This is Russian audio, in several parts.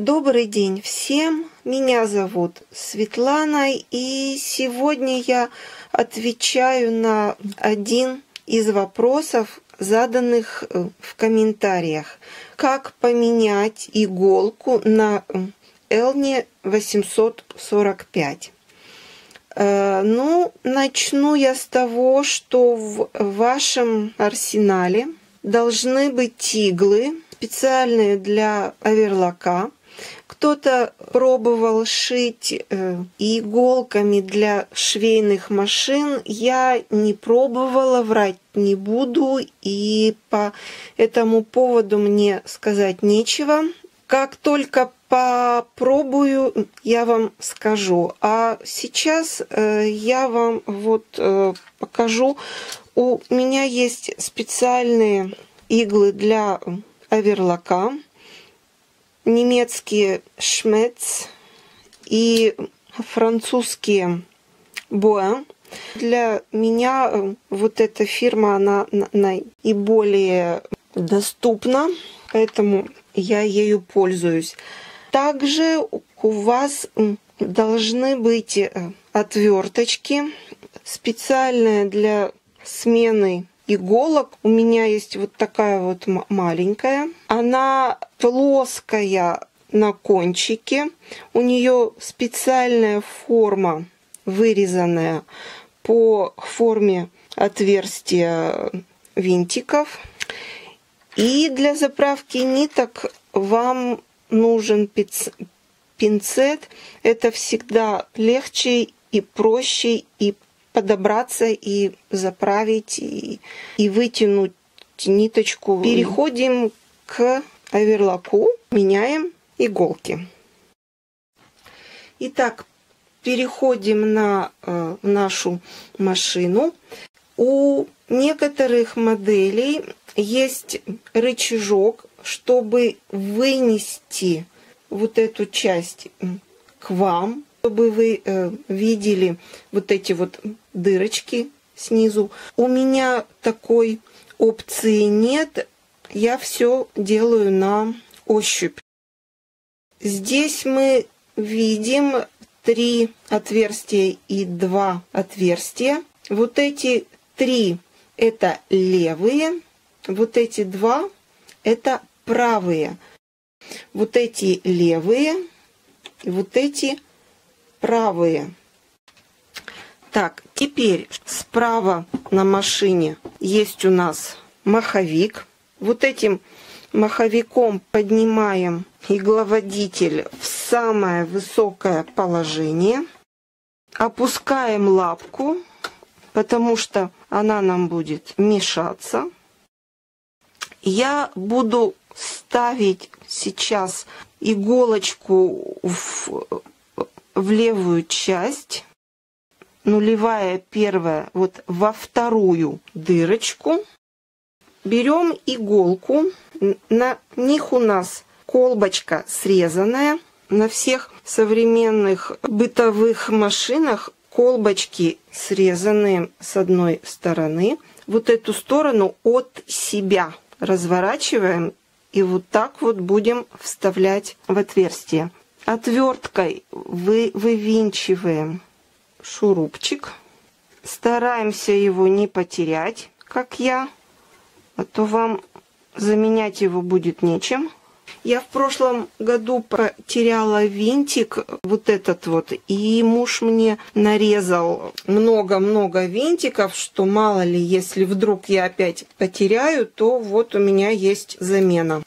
Добрый день всем, меня зовут Светлана, и сегодня я отвечаю на один из вопросов, заданных в комментариях. Как поменять иголку на Elna 845? Ну, начну я с того, что в вашем арсенале должны быть иглы, специальные для оверлока. Кто-то пробовал шить иголками для швейных машин. Я не пробовала, врать не буду, и по этому поводу мне сказать нечего. Как только попробую, я вам скажу. А сейчас я вам вот покажу. У меня есть специальные иглы для оверлока. Немецкие Шмец и французские Боэн. Для меня вот эта фирма, она наиболее доступна, поэтому я ею пользуюсь. Также у вас должны быть отверточки, специальные для смены иголок. У меня есть вот такая вот маленькая. Она плоская на кончике. У нее специальная форма, вырезанная по форме отверстия винтиков. И для заправки ниток вам нужен пинцет. Это всегда легче и проще, и подобраться, и заправить, и вытянуть ниточку. Переходим к оверлоку, меняем иголки. Итак, переходим на нашу машину. У некоторых моделей есть рычажок, чтобы вынести вот эту часть к вам, чтобы вы видели вот эти вот дырочки снизу. У меня такой опции нет. Я все делаю на ощупь. Здесь мы видим 3 отверстия и 2 отверстия. Вот эти 3 – это левые, вот эти 2 – это правые. Вот эти левые, вот эти правые. Так, теперь справа на машине есть у нас маховик. Вот этим маховиком поднимаем игловодитель в самое высокое положение. Опускаем лапку, потому что она нам будет мешаться. Я буду ставить сейчас иголочку в левую часть, нулевая первая, вот во вторую дырочку. Берем иголку, на них у нас колбочка срезанная. На всех современных бытовых машинах колбочки срезаны с одной стороны. Вот эту сторону от себя разворачиваем и вот так вот будем вставлять в отверстие. Отверткой вывинчиваем шурупчик. Стараемся его не потерять, как я, а то вам заменять его будет нечем. Я в прошлом году потеряла винтик, вот этот вот, и муж мне нарезал много-много винтиков, что мало ли, если вдруг я опять потеряю, то вот у меня есть замена.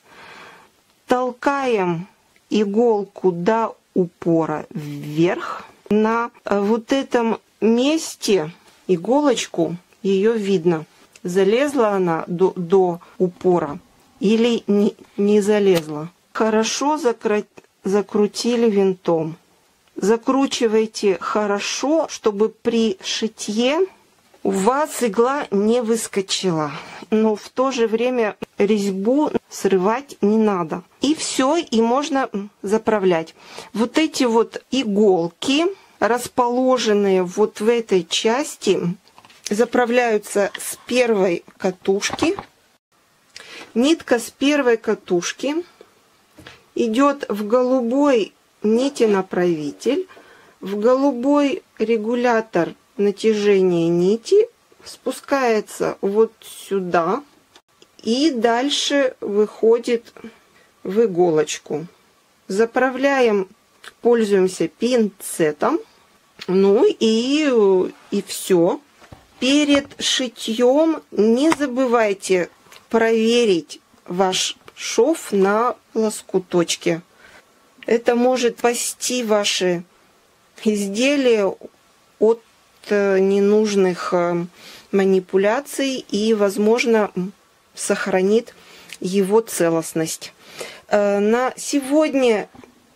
Толкаем иголку до упора вверх. На вот этом месте иголочку, ее видно, залезла она до упора или не залезла. Хорошо закрутили винтом. Закручивайте хорошо, чтобы при шитье у вас игла не выскочила. Но в то же время резьбу срывать не надо. И все, и можно заправлять. Вот эти вот иголки, расположенные вот в этой части, заправляются с первой катушки. Нитка с первой катушки идет в голубой нитинаправитель, в голубой регулятор натяжения нити, спускается вот сюда и дальше выходит в иголочку. Заправляем, пользуемся пинцетом. Ну и все. Перед шитьем не забывайте проверить ваш шов на лоскуточке. Это может спасти ваши изделия от ненужных манипуляций и, возможно, сохранит его целостность. На сегодня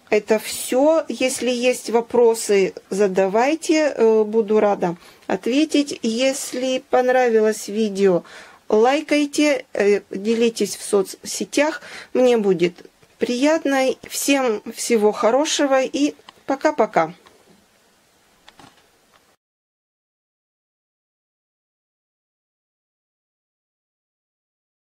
это все. Если есть вопросы, задавайте, буду рада ответить. Если понравилось видео, лайкайте, делитесь в соцсетях, мне будет приятно. Всем всего хорошего и пока-пока.